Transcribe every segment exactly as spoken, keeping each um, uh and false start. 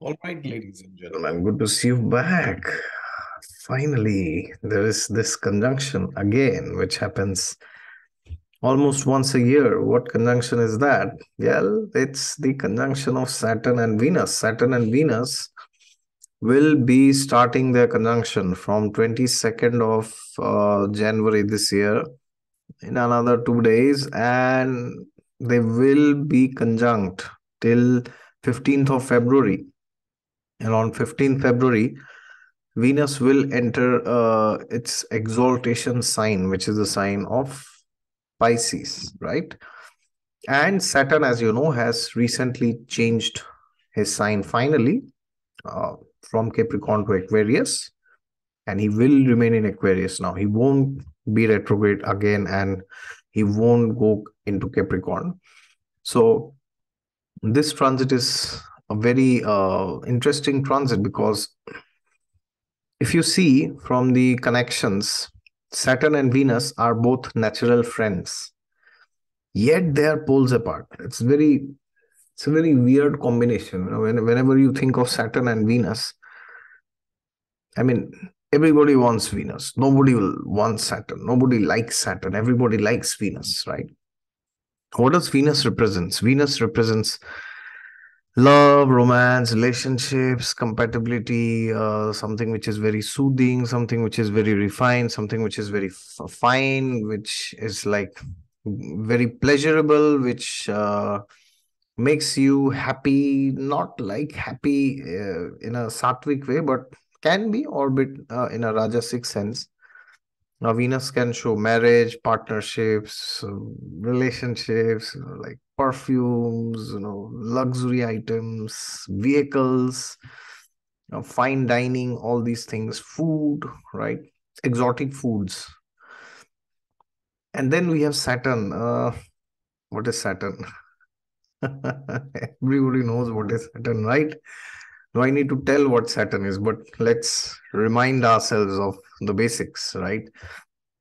All right, ladies and gentlemen, good to see you back. Finally, there is this conjunction again, which happens almost once a year. What conjunction is that? Well, it's the conjunction of Saturn and Venus. Saturn and Venus will be starting their conjunction from twenty-second of January this year in another two days. And they will be conjunct till fifteenth of February. And on fifteenth February, Venus will enter uh, its exaltation sign, which is the sign of Pisces, right? And Saturn, as you know, has recently changed his sign finally uh, from Capricorn to Aquarius. And he will remain in Aquarius now. He won't be retrograde again and he won't go into Capricorn. So this transit is a very uh, interesting transit because if you see from the connections, Saturn and Venus are both natural friends, yet they are poles apart. It's very, it's a very weird combination. You know, when, whenever you think of Saturn and Venus, I mean, everybody wants Venus. Nobody will want Saturn. Nobody likes Saturn. Everybody likes Venus, right? What does Venus represents? Venus represents love, romance, relationships, compatibility, uh, something which is very soothing, something which is very refined, something which is very fine, which is like very pleasurable, which uh, makes you happy, not like happy uh, in a sattvic way, but can be orbit uh, in a rajasic sense. Now, Venus can show marriage, partnerships, relationships, you know, like perfumes, you know, luxury items, vehicles, you know, fine dining, all these things, food, right? Exotic foods. And then we have Saturn. Uh, what is Saturn? Everybody knows what is Saturn, right? No, I need to tell what Saturn is, but let's remind ourselves of the basics, right?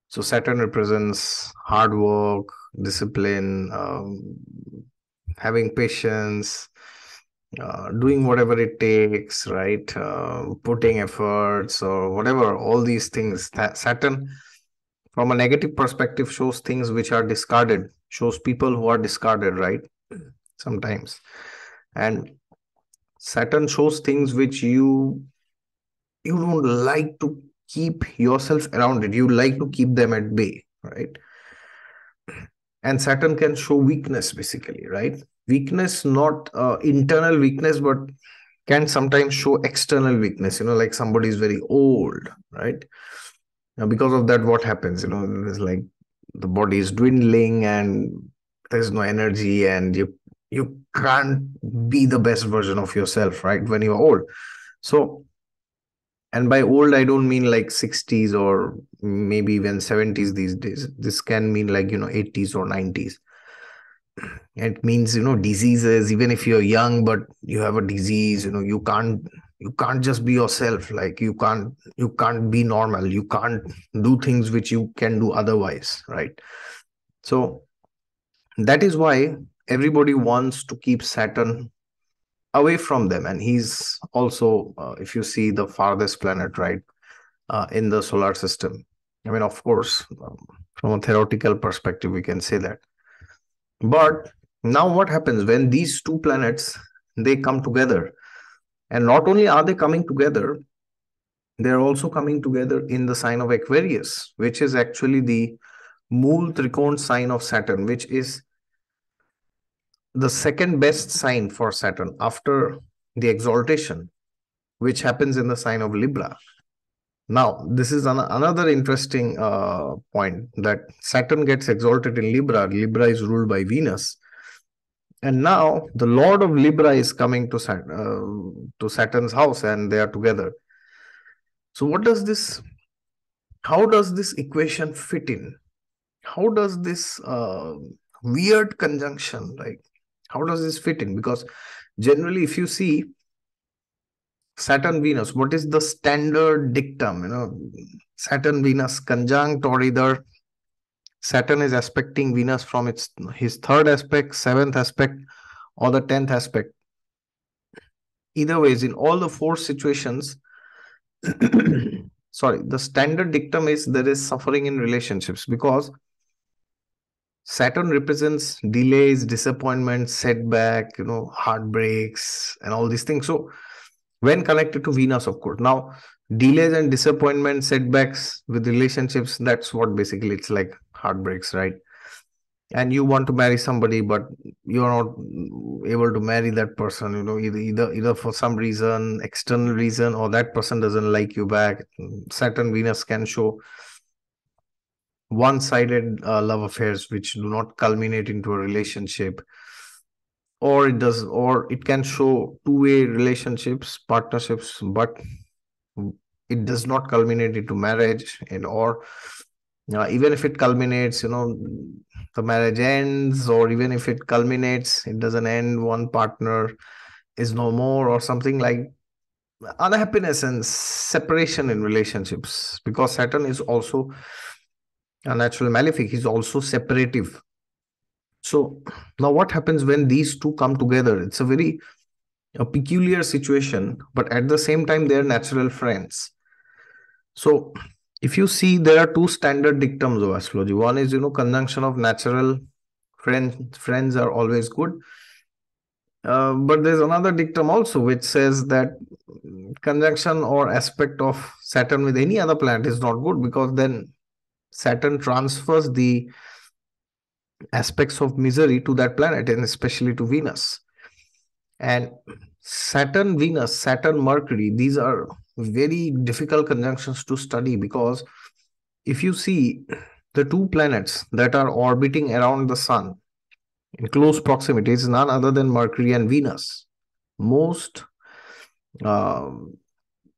So Saturn represents hard work, discipline, um, having patience, uh, doing whatever it takes, right? Uh, putting efforts or whatever, all these things. That Saturn, from a negative perspective, shows things which are discarded, shows people who are discarded, right? Sometimes. And Saturn shows things which you you don't like to keep yourself around it. You like to keep them at bay, right? And Saturn can show weakness, basically, right? Weakness, not uh, internal weakness, but can sometimes show external weakness, you know, like somebody is very old, right? Now, because of that, what happens? You know, it's like the body is dwindling and there's no energy and you You can't be the best version of yourself, right, when you're old. So, and by old, I don't mean like sixties or maybe even seventies these days. This can mean like, you know, eighties or nineties. It means, you know, diseases, even if you're young, but you have a disease, you know, you can't, you can't just be yourself. Like you can't, you can't be normal. You can't do things which you can do otherwise, right? So that is why everybody wants to keep Saturn away from them. And he's also, uh, if you see, the farthest planet, right, uh, in the solar system. I mean, of course, um, from a theoretical perspective, we can say that. But now what happens when these two planets, they come together? And not only are they coming together, they're also coming together in the sign of Aquarius, which is actually the Mool Trikon sign of Saturn, which is the second best sign for Saturn after the exaltation, which happens in the sign of Libra. Now, this is an, another interesting uh, point, that Saturn gets exalted in Libra. Libra is ruled by Venus. And now the Lord of Libra is coming to, Saturn, uh, to Saturn's house and they are together. So what does this, how does this equation fit in? How does this uh, weird conjunction, like, how does this fit in? Because generally, if you see Saturn, Venus, what is the standard dictum? You know, Saturn, Venus conjunct, or either Saturn is aspecting Venus from its his third aspect, seventh aspect, or the tenth aspect. Either ways, in all the four situations, sorry, the standard dictum is there is suffering in relationships, because Saturn represents delays, disappointments, setback, you know, heartbreaks and all these things. So when connected to Venus, of course. Now, delays and disappointments, setbacks with relationships, that's what basically it's like heartbreaks, right? And you want to marry somebody, but you're not able to marry that person, you know, either, either, either for some reason, external reason, or that person doesn't like you back. Saturn, Venus can show one-sided uh, love affairs which do not culminate into a relationship, or it does, or it can show two-way relationships, partnerships, but it does not culminate into marriage, and or uh, even if it culminates, you know, the marriage ends, or even if it culminates, it doesn't end. One partner is no more, or something like unhappiness and separation in relationships, because Saturn is also a natural malefic, is also separative. So now what happens when these two come together? It's a very a peculiar situation, but at the same time, they're natural friends. So if you see, there are two standard dictums of astrology. One is, you know, conjunction of natural friends. Friends are always good. Uh, but there's another dictum also, which says that conjunction or aspect of Saturn with any other planet is not good, because then Saturn transfers the aspects of misery to that planet, and especially to Venus. And Saturn, Venus, Saturn, Mercury, these are very difficult conjunctions to study, because if you see, the two planets that are orbiting around the Sun in close proximity is none other than Mercury and Venus. Most, uh,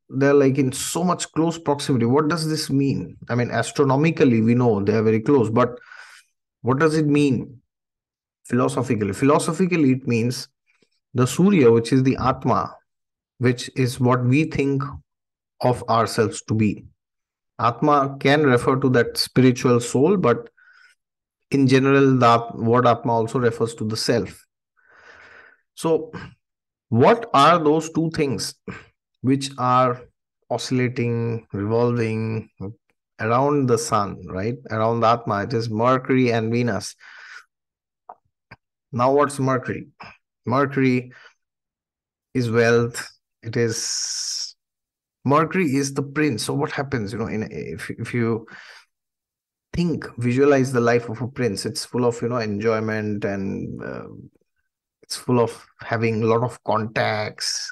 they're like in so much close proximity. What does this mean? I mean, astronomically, we know they are very close, but what does it mean philosophically? Philosophically, it means the Surya, which is the Atma, which is what we think of ourselves to be. Atma can refer to that spiritual soul, but in general, the word Atma also refers to the self. So, what are those two things which are oscillating, revolving around the Sun, right? Around the Atma, it is Mercury and Venus. Now, what's Mercury? Mercury is wealth. It is Mercury is the prince. So what happens, you know, in if, if you think, visualize the life of a prince, it's full of, you know, enjoyment, and uh, it's full of having a lot of contacts.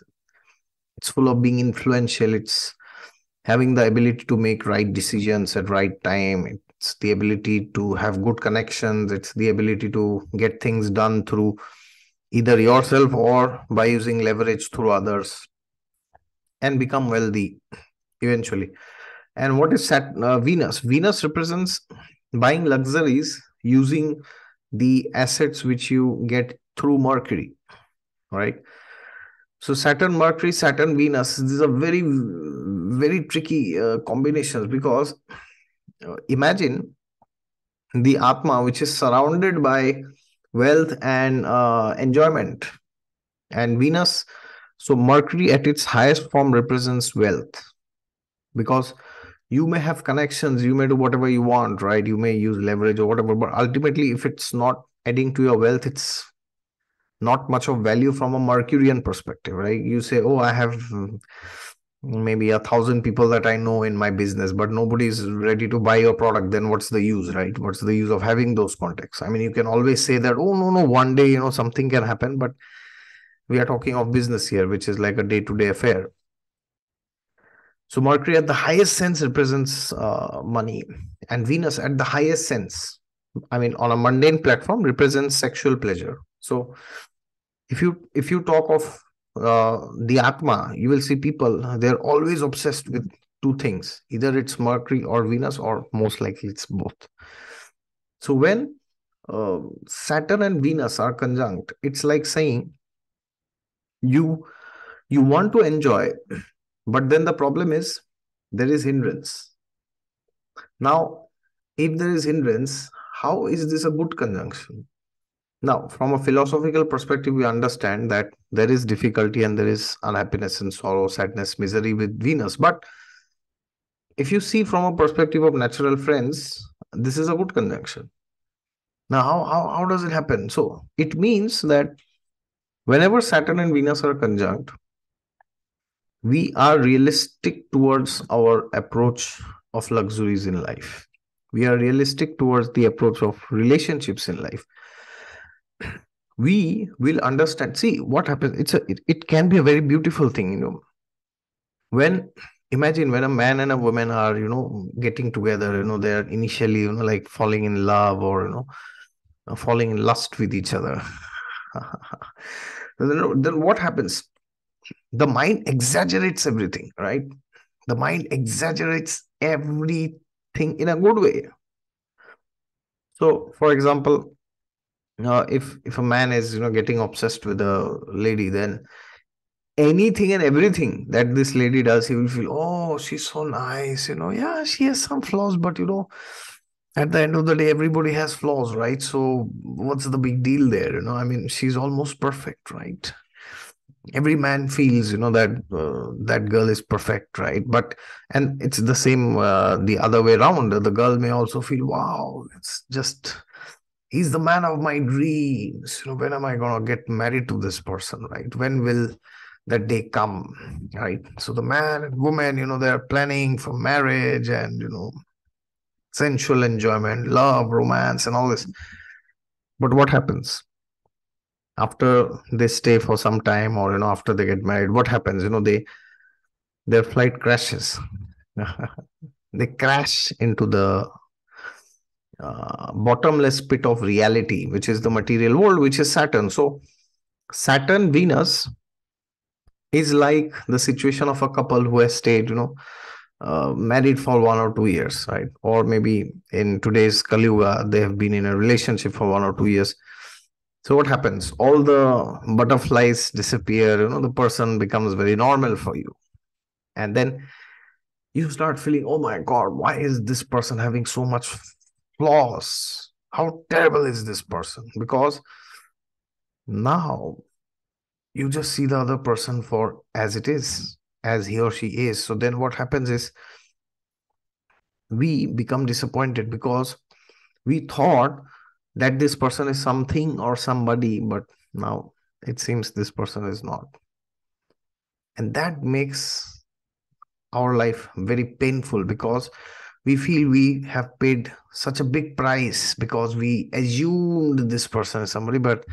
It's full of being influential. It's having the ability to make right decisions at right time. It's the ability to have good connections. It's the ability to get things done through either yourself or by using leverage through others, and become wealthy eventually. And what is Saturn, uh, Venus? Venus represents buying luxuries using the assets which you get through Mercury, right? So Saturn, Mercury, Saturn, Venus, these are very, very tricky uh, combinations, because uh, imagine the Atma, which is surrounded by wealth and uh, enjoyment, and Venus. So Mercury at its highest form represents wealth, because you may have connections, you may do whatever you want, right? You may use leverage or whatever, but ultimately, if it's not adding to your wealth, it's not much of value from a Mercurian perspective, right? You say, oh, I have maybe a thousand people that I know in my business, but nobody is ready to buy your product, then what's the use, right? What's the use of having those contacts? I mean, you can always say that, oh, no, no, one day, you know, something can happen, but we are talking of business here, which is like a day-to-day affair. So Mercury at the highest sense represents uh, money, and Venus at the highest sense, I mean, on a mundane platform, represents sexual pleasure. So if you, if you talk of Uh, the Atma, you will see people, they're always obsessed with two things. Either it's Mercury or Venus, or most likely it's both. So when uh, Saturn and Venus are conjunct, it's like saying you, you want to enjoy, but then the problem is there is hindrance. Now, if there is hindrance, how is this a good conjunction? Now, from a philosophical perspective, we understand that there is difficulty and there is unhappiness and sorrow, sadness, misery with Venus. But if you see from a perspective of natural friends, this is a good conjunction. Now, how, how, how does it happen? So, it means that whenever Saturn and Venus are conjunct, we are realistic towards our approach of luxuries in life. We are realistic towards the approach of relationships in life. We will understand. See what happens. It's a. It, it can be a very beautiful thing, you know. When imagine when a man and a woman are, you know, getting together. You know, they are initially, you know, like falling in love or you know, falling in lust with each other. then, then what happens? The mind exaggerates everything, right? The mind exaggerates everything in a good way. So, for example. Now, uh, if, if a man is, you know, getting obsessed with a lady, then anything and everything that this lady does, he will feel, oh, she's so nice, you know, yeah, she has some flaws, but, you know, at the end of the day, everybody has flaws, right? So what's the big deal there? You know, I mean, she's almost perfect, right? Every man feels, you know, that uh, that girl is perfect, right? But, and it's the same uh, the other way around. The girl may also feel, wow, it's just... he's the man of my dreams. You know, when am I going to get married to this person, right? When will that day come, right? So the man and woman, you know, they're planning for marriage and, you know, sensual enjoyment, love, romance and all this. But what happens? After they stay for some time or, you know, after they get married, what happens? You know, they their flight crashes. They crash into the Uh, bottomless pit of reality, which is the material world, which is Saturn. So Saturn Venus is like the situation of a couple who has stayed, you know, uh, married for one or two years, right? Or maybe in today's Kali Yuga, they have been in a relationship for one or two years. So what happens? All the butterflies disappear, you know, the person becomes very normal for you. And then you start feeling, oh my God, why is this person having so much flaws? How terrible is this person? Because now you just see the other person for as it is, as he or she is. So then what happens is we become disappointed because we thought that this person is something or somebody, but now it seems this person is not. And that makes our life very painful because we feel we have paid such a big price because we assumed this person is somebody, but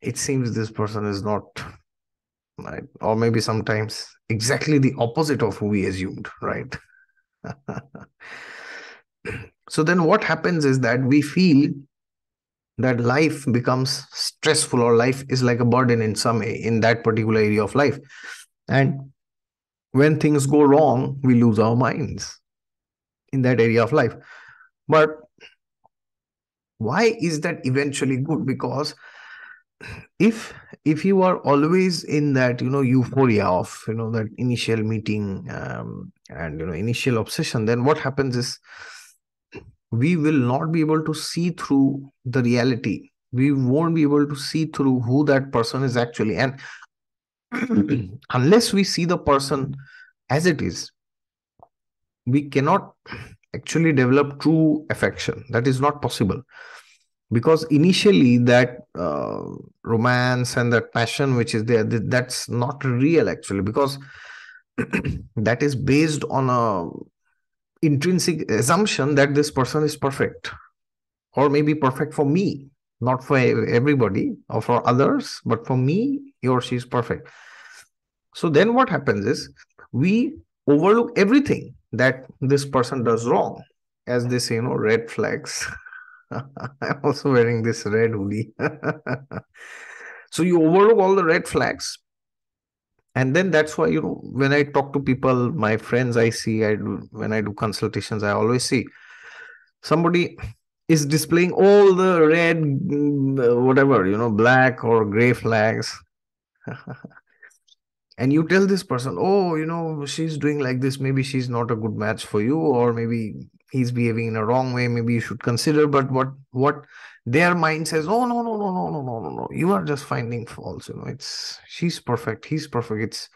it seems this person is not, right? Or maybe sometimes exactly the opposite of who we assumed, right? So then what happens is that we feel that life becomes stressful or life is like a burden in some in that particular area of life. And when things go wrong, we lose our minds in that area of life. But why is that eventually good? Because if if you are always in that, you know, euphoria of, you know, that initial meeting um, and, you know, initial obsession, then what happens is we will not be able to see through the reality. We won't be able to see through who that person is actually. And unless we see the person as it is, we cannot actually develop true affection. That is not possible. Because initially that uh, romance and that passion which is there, that's not real actually. Because that is based on a intrinsic assumption that this person is perfect. Or maybe perfect for me. Not for everybody or for others. But for me, he or she is perfect. So then what happens is we overlook everything that this person does wrong. As they say, you know, red flags. I'm also wearing this red hoodie. So you overlook all the red flags. And then that's why, you know, when I talk to people, my friends, I see, I do, when I do consultations, I always see somebody is displaying all the red, whatever, you know, black or gray flags. And you tell this person, oh, you know, she's doing like this, maybe she's not a good match for you, or maybe he's behaving in a wrong way, maybe you should consider. But what what their mind says, oh no no no no no no no no, you are just finding faults. You know, it's she's perfect, he's perfect. It's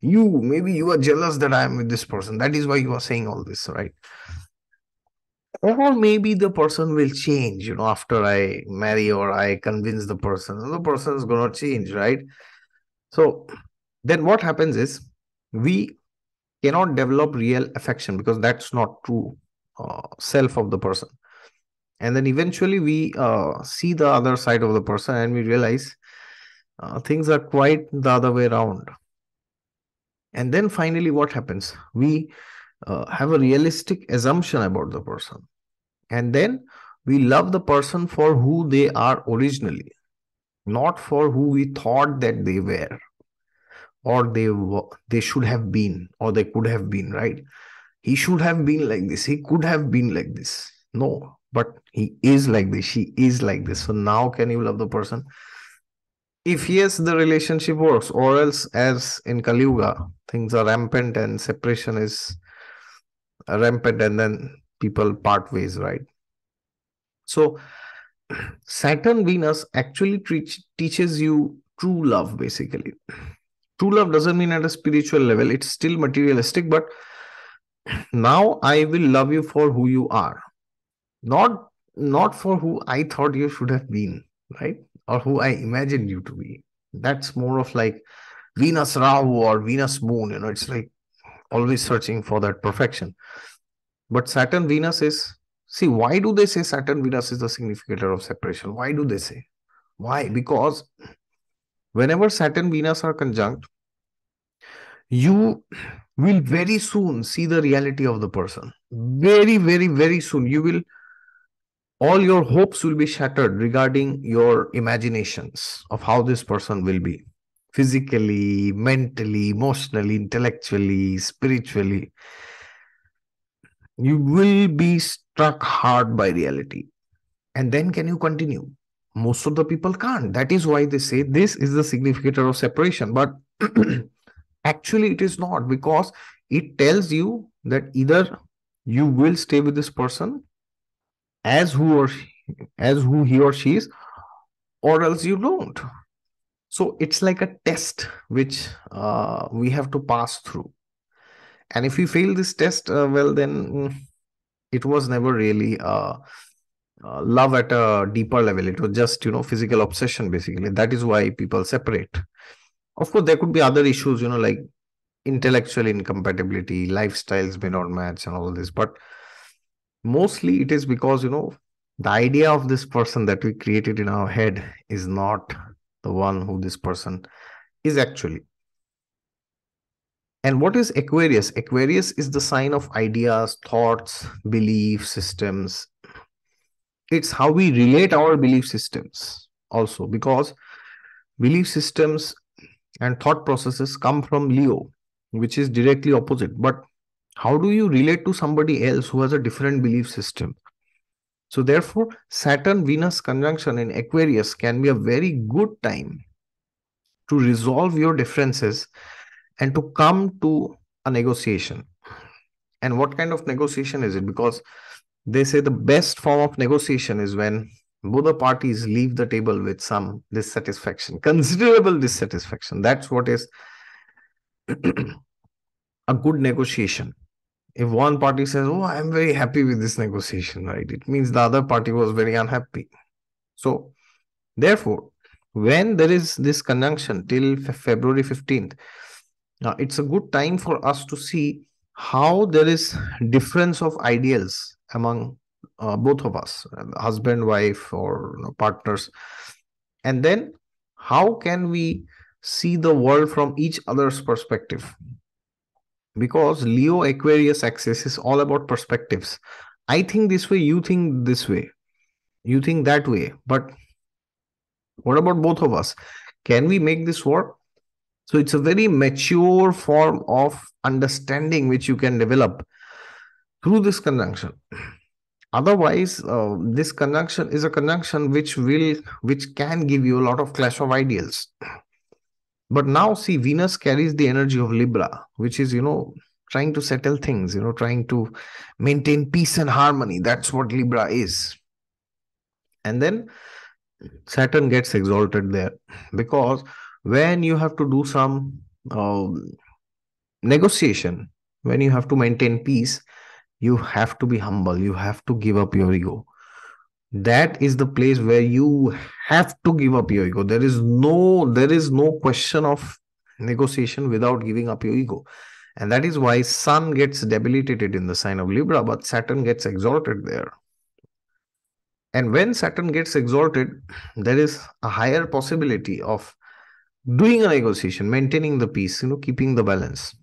you. Maybe you are jealous that I am with this person. That is why you are saying all this, right? Or maybe the person will change. You know, after I marry or I convince the person, the person is gonna change, right? So then what happens is we cannot develop real affection because that's not true uh, self of the person. And then eventually we uh, see the other side of the person and we realize uh, things are quite the other way around. And then finally what happens? We uh, have a realistic assumption about the person. And then we love the person for who they are originally, not for who we thought that they were or they, they should have been or they could have been, right? He should have been like this. He could have been like this. No, but he is like this. She is like this. So now can you love the person? If yes, the relationship works, or else as in Kali Yuga, things are rampant and separation is rampant and then people part ways, right? So Saturn Venus actually teach, teaches you true love basically. True love doesn't mean at a spiritual level, it's still materialistic, but now I will love you for who you are, not, not for who I thought you should have been, right? Or who I imagined you to be. That's more of like Venus Rahu or Venus Moon. You know, it's like always searching for that perfection. But Saturn Venus is, see, why do they say Saturn Venus is the significator of separation? Why do they say? Why? Because whenever Saturn Venus are conjunct, you will very soon see the reality of the person. Very, very, very soon. You will All your hopes will be shattered regarding your imaginations of how this person will be physically, mentally, emotionally, intellectually, spiritually. You will be struck hard by reality. And then can you continue? Most of the people can't. That is why they say this is the significator of separation. But actually it is not, because it tells you that either you will stay with this person as who or she, as who he or she is, or else you don't. So it's like a test which uh, we have to pass through. And if we fail this test, uh, well, then it was never really uh, uh, love at a deeper level. It was just, you know, physical obsession, basically. That is why people separate. Of course, there could be other issues, you know, like intellectual incompatibility, lifestyles may not match and all this, but mostly it is because, you know, the idea of this person that we created in our head is not the one who this person is actually. And what is Aquarius? Aquarius is the sign of ideas, thoughts, belief systems. It's how we relate our belief systems also, because belief systems and thought processes come from Leo, which is directly opposite. But how do you relate to somebody else who has a different belief system? So therefore, Saturn-Venus conjunction in Aquarius can be a very good time to resolve your differences and to come to a negotiation. And what kind of negotiation is it? Because they say the best form of negotiation is when both the parties leave the table with some dissatisfaction, considerable dissatisfaction. That's what is a good negotiation. If one party says, oh, I'm very happy with this negotiation, right? It means the other party was very unhappy. So, therefore, when there is this conjunction till February fifteenth, uh, it's a good time for us to see how there is difference of ideals among uh, both of us, husband, wife, or you know, partners. And then, how can we see the world from each other's perspective? Because Leo Aquarius axis is all about perspectives. I think this way, you think this way, you think that way. But what about both of us? Can we make this work? So it's a very mature form of understanding which you can develop through this conjunction. Otherwise, uh, this conjunction is a conjunction which will, which can give you a lot of clash of ideals. But now see, Venus carries the energy of Libra, which is, you know, trying to settle things, you know, trying to maintain peace and harmony. That's what Libra is. And then Saturn gets exalted there, because when you have to do some uh, negotiation, when you have to maintain peace, you have to be humble. You have to give up your ego. That is the place where you have to give up your ego. There is no, there is no question of negotiation without giving up your ego. And that is why Sun gets debilitated in the sign of Libra, but Saturn gets exalted there. And when Saturn gets exalted, there is a higher possibility of doing a negotiation, maintaining the peace, you know, keeping the balance.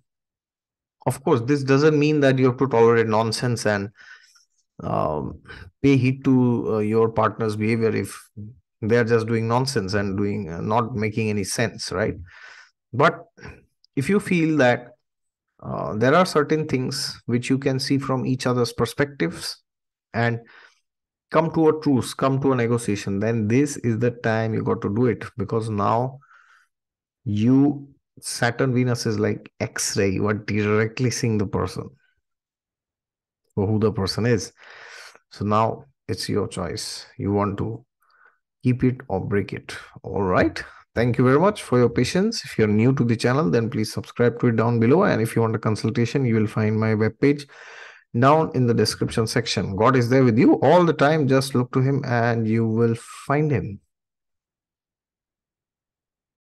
Of course, this doesn't mean that you have to tolerate nonsense and um, pay heed to uh, your partner's behavior if they are just doing nonsense and doing uh, not making any sense, right? But if you feel that uh, there are certain things which you can see from each other's perspectives and come to a truce, come to a negotiation, then this is the time you got to do it, because now you, Saturn Venus is like X-ray. You are directly seeing the person for who the person is. So now it's your choice. You want to keep it or break it. All right. Thank you very much for your patience. If you're new to the channel, then please subscribe to it down below. And if you want a consultation, you will find my webpage down in the description section. God is there with you all the time. Just look to him and you will find him.